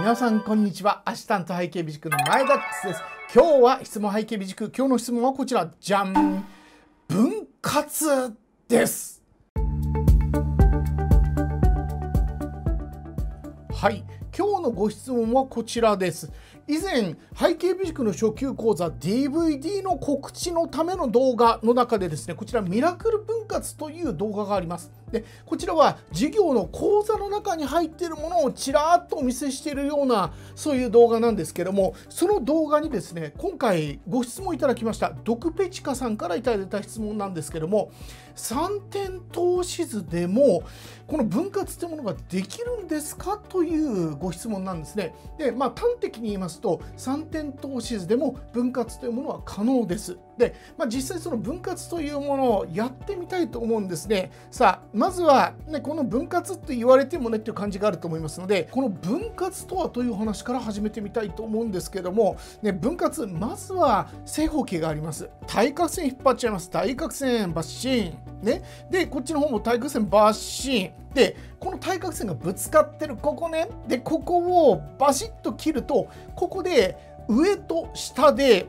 皆さんこんにちは。アシスタント背景美塾のMAEDAXです。今日は質問背景美塾。今日の質問はこちら。じゃん。分割です。はい。今日のご質問はこちらです。以前、背景美塾の初級講座 DVD の告知のための動画の中でですね、こちらミラクル分割という動画があります。で、こちらは授業の講座の中に入っているものをちらっとお見せしているような、そういう動画なんですけども、その動画にですね、今回ご質問いただきました、ドクペチカさんからいただいた質問なんですけども、3点投資図でも、この分割というものができるんですかというご質問なんですね。で、端的に言いますと3点投資図でも分割というものは可能です。で、実際その分割というものをやってみたいと思うんですね。さあ、まずは、ね、この分割って言われてもねっていう感じがあると思いますので、この分割とはという話から始めてみたいと思うんですけども、ね、分割、まずは正方形があります。対角線引っ張っちゃいます。対角線バッシン。ね、で、こっちの方も対角線バッシン。で、この対角線がぶつかってるここね。で、ここをバシッと切ると、ここで上と下で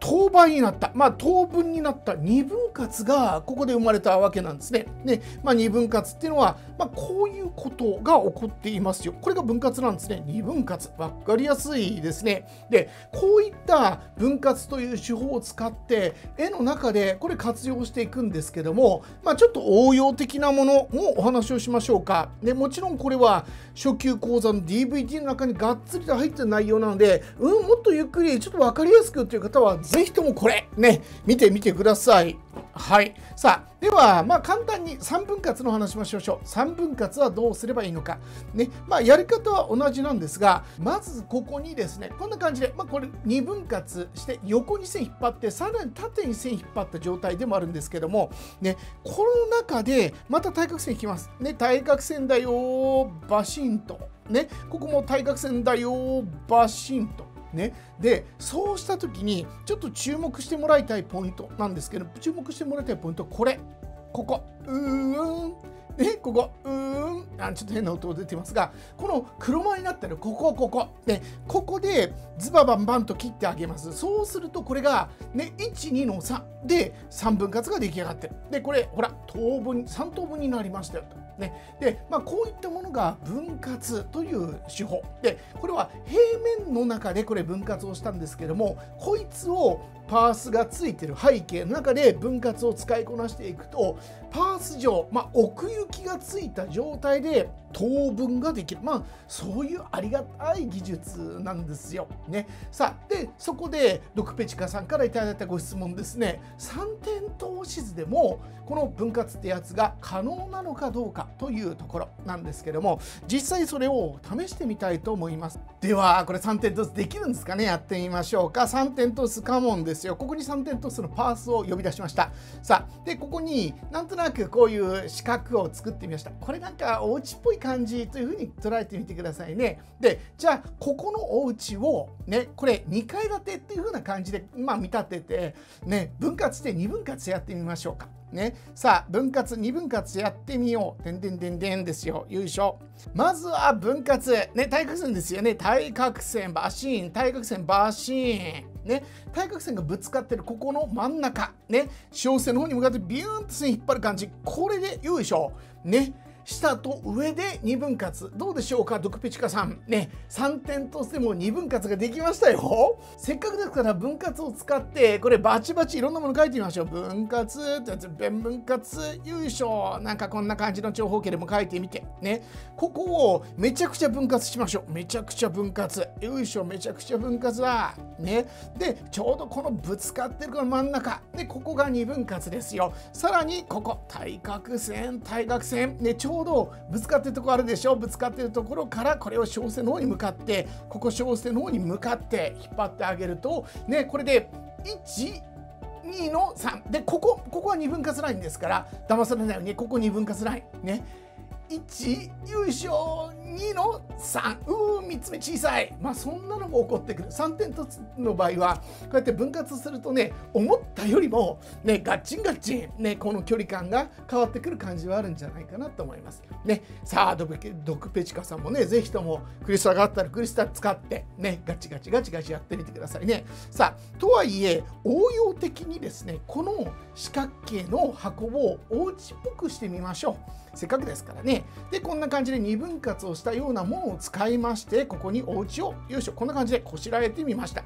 等倍になった、等分になった2分割がここで生まれたわけなんですね。で、2分割っていうのは、こういうことが起こっていますよ。これが分割なんですね。2分割。分かりやすいですね。で、こういった分割という手法を使って、絵の中でこれ活用していくんですけども、ちょっと応用的なものをお話をしましょうか。で、もちろんこれは初級講座の DVD の中にがっつりと入ってる内容なので、もっとゆっくり、ちょっと分かりやすくという方は、ぜひともこれね、見てみてください。はい。さあ、では、簡単に3分割の話をしましょう。3分割はどうすればいいのか。ね、やり方は同じなんですが、まずここにですね、こんな感じで、これ2分割して、横に線引っ張って、さらに縦に線引っ張った状態でもあるんですけども、ね、この中で、また対角線引きます。ね、対角線だよ、バシンと。ね、ここも対角線だよ、バシンと。ね、でそうした時にちょっと注目してもらいたいポイントなんですけど、注目してもらいたいポイントはこれ、ここ、ここ、ちょっと変な音が出てますが、この黒丸になってるここ、ここ、ね、ここでズババンバンと切ってあげます。そうするとこれが、ね、1、2の3で3分割が出来上がってる。で、これ、ほら、等分、3等分になりましたよと。ね、で、こういったものが分割という手法で、これは平面の中でこれ分割をしたんですけども、こいつをパースがついてる背景の中で分割を使いこなしていくと、パース上、奥行きがついた状態で等分ができる、そういうありがたい技術なんですよ。ね、さあ、でそこでドクペチカさんからいただいたご質問ですね。3点投資図でもこの分割ってやつが可能なのかどうかというところなんですけども、実際それを試してみたいと思います。ではこれ3点投資できるんですかね。やってみましょうか。3点投資カモンですよ。ここに3点投資のパースを呼び出しました。さあ、でここになんとなくこういう四角を作ってみました。これなんかお家っぽい感じというふうに捉えてみてくださいね。で、じゃあここのお家をね、これ2階建てっていうふうな感じで見立ててね、分割して2分割やってみましょうか。ね、さあ分割2分割やってみよう。でんでんでんでんですよ。優勝。まずは分割、ね、対角線ですよね。対角線バシーン、対角線バシーン。ね、対角線がぶつかってるここの真ん中ね、小線の方に向かってビューンと線引っ張る感じ、これでよいしょね。下と上で2分割。どうでしょうか、ドクペチカさん。ね、3点としても2分割ができましたよ。せっかくですから分割を使って、これバチバチいろんなもの書いてみましょう。分割ってやつ、分割、よいしょ。なんかこんな感じの長方形でも書いてみて。ね、ここをめちゃくちゃ分割しましょう。めちゃくちゃ分割。よいしょ、めちゃくちゃ分割だ。ね、で、ちょうどこのぶつかってるこの真ん中。で、ここが2分割ですよ。さらに、ここ、対角線、対角線。ね、ちょうどぶつかってるところあるでしょ。ぶつかってるところからこれを小線の方に向かって、ここ小線の方に向かって引っ張ってあげるとね、これで12の3で、ここは2分割ラインですから、騙されないようにここ2分割ラインね、1、よいしょ、2 2の3、3つ目小さい、まあそんなのも起こってくる。3点突の場合はこうやって分割するとね、思ったよりもねガッチンガッチンね、この距離感が変わってくる感じはあるんじゃないかなと思いますね。さあドクペチカさんもね、是非ともクリスタがあったらクリスタ使ってねガチガチガチガチやってみてくださいね。さあとはいえ応用的にですね、この四角形の箱をおうちっぽくしてみましょう。せっかくですからね。でこんな感じで2分割をしたようなものを使いまして、ここにお家をよいしょこんな感じでこしらえてみました。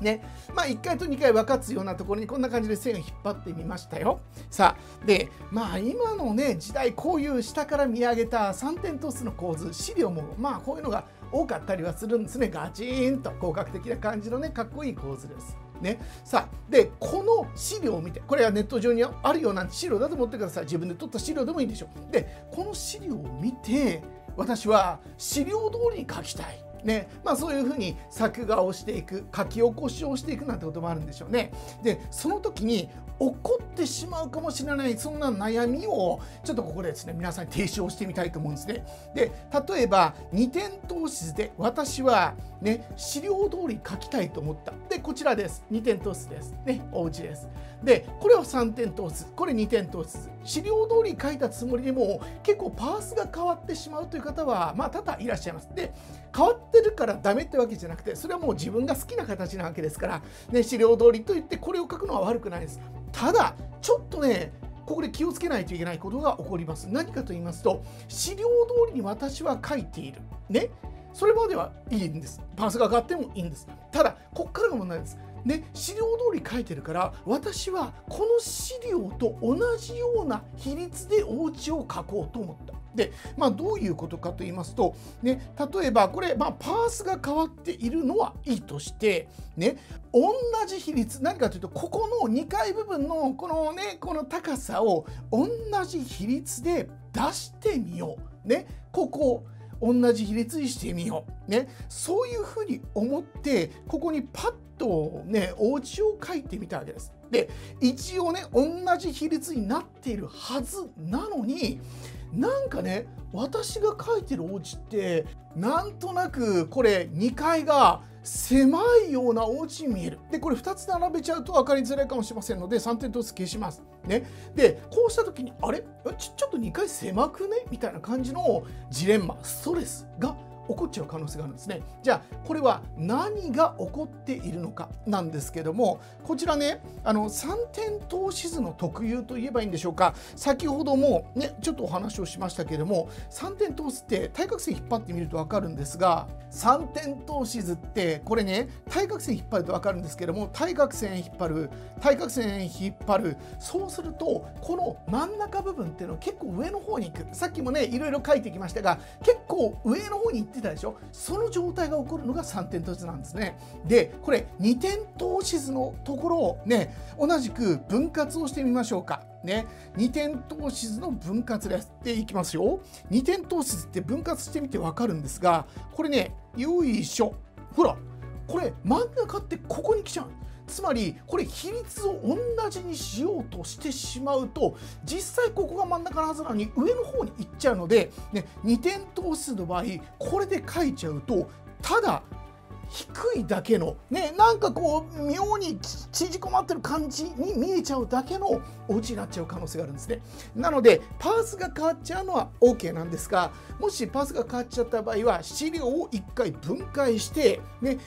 ね、まあ1回と2回分かつようなところにこんな感じで線を引っ張ってみましたよ。さあでまあ今のね時代、こういう下から見上げた3点トスの構図、資料もまあこういうのが多かったりはするんですね。ガチーンと広角的な感じのねかっこいい構図です。ね、さあでこの資料を見て、これはネット上にあるような資料だと思ってください。自分で撮った資料でもいいでしょう。でこの資料を見て、私は資料通りに書きたい。ね、まあそういうふうに作画をしていく、書き起こしをしていくなんてこともあるんでしょうね。でその時に怒ってしまうかもしれない、そんな悩みをちょっとここでですね皆さんに提唱してみたいと思うんですね。で例えば2点透視で私はね資料通り書きたいと思った。でこちらです、2点透視ですね、お家です。でこれを3点透視、これ2点透視、資料通り書いたつもりでも結構パースが変わってしまうという方はまあ多々いらっしゃいます。で変わってるからダメってわけじゃなくて、それはもう自分が好きな形なわけですからね、資料通りといってこれを書くのは悪くないです。ただちょっとねここで気をつけないといけないことが起こります。何かと言いますと、資料通りに私は書いているね、それまではいいんです、パースが上がってもいいんです。ただこっからが問題ですね。資料通り書いてるから、私はこの資料と同じような比率でお家を書こうと思った。でまあどういうことかと言いますとね、例えばこれ、まあ、パースが変わっているのはいいとしてね、同じ比率、何かというとここの2階部分のこのねこの高さを同じ比率で出してみようね、ここ同じ比率にしてみようね、そういうふうに思ってここにパッとねお家を書いてみたわけです。で一応ね同じ比率になっているはずなのに、なんかね私が書いてるお家ってなんとなくこれ2階が狭いようなお家に見える。でこれ2つ並べちゃうと分かりづらいかもしれませんので3点ずつ消しますね。でこうした時にあれちょっと2階狭くねみたいな感じのジレンマ、ストレスが起こっちゃう可能性があるんですね。じゃあこれは何が起こっているのかなんですけども、こちらね3点透視図の特有といえばいいんでしょうか、先ほどもねちょっとお話をしましたけれども、3点透視って対角線引っ張ってみると分かるんですが、3点透視図ってこれね対角線引っ張ると分かるんですけども、対角線引っ張る、そうするとこの真ん中部分っていうのは結構上の方に行く。さっきもねいろいろ書いてきましたが、結構上の方に行くたでしょ。その状態が起こるのが3点透視図なんですね。でこれ2点透視図のところをね同じく分割をしてみましょうかね。2点透視図の分割です。でいきますよ。2点透視図って分割してみて分かるんですが、これねよいしょ、ほらこれ真ん中ってここに来ちゃう。つまりこれ比率を同じにしようとしてしまうと、実際ここが真ん中のはずなのに上の方に行っちゃうので、ね、2点透視の場合これで書いちゃうと、ただ低いだけの、ね、なんかこう妙に縮こまってる感じに見えちゃうだけのお家になっちゃう可能性があるんですね。なのでパースが変わっちゃうのは OK なんですが、もしパースが変わっちゃった場合は資料を1回分解してね、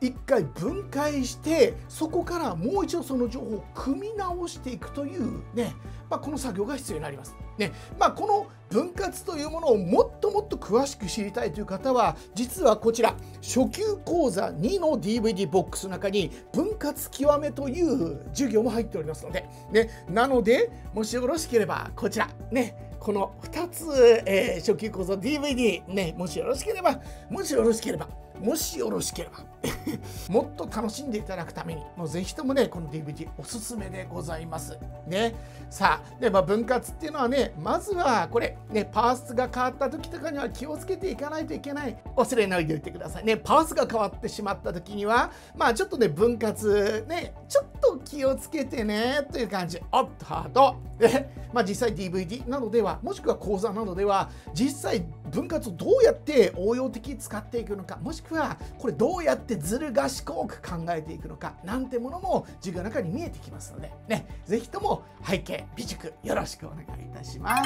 一回分解してそこからもう一度その情報を組み直していくというね、まあ、この作業が必要になりますね。まあ、この分割というものをもっともっと詳しく知りたいという方は、実はこちら初級講座2の DVD ボックスの中に分割極めという授業も入っておりますので、ね、なのでもしよろしければこちらねこの2つ、初級講座 DVD ね、もしよろしければもっと楽しんでいただくためにもうぜひともねこの DVD おすすめでございますね。さあで、分割っていうのはね、まずはこれね、パースが変わった時とかには気をつけていかないといけない。忘れないでおいてくださいね。パースが変わってしまった時にはまあちょっとね分割ねちょっと気をつけてねという感じ。おっとハートで、まあ実際 DVD などではもしくは講座などでは実際分割をどうやって応用的に使っていくのか、もしくはこれどうやってずる賢く考えていくのかなんてものも授業の中に見えてきますのでね、是非とも背景備蓄よろしくお願いいたします。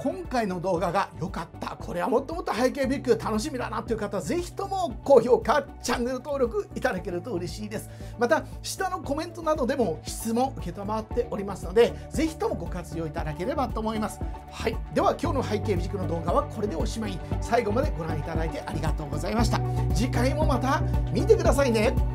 今回の動画が良かった、これはもっともっと背景備蓄楽しみだなという方、是非とも高評価チャンネル登録いただけると嬉しいです。また下のコメントなどでも質問承っておりますので、是非ともご活用いただければと思います。はい、では今日の背景備蓄の動画はこれでおしまい。最後までご覧いただいてありがとうございました。次回もまた見てくださいね。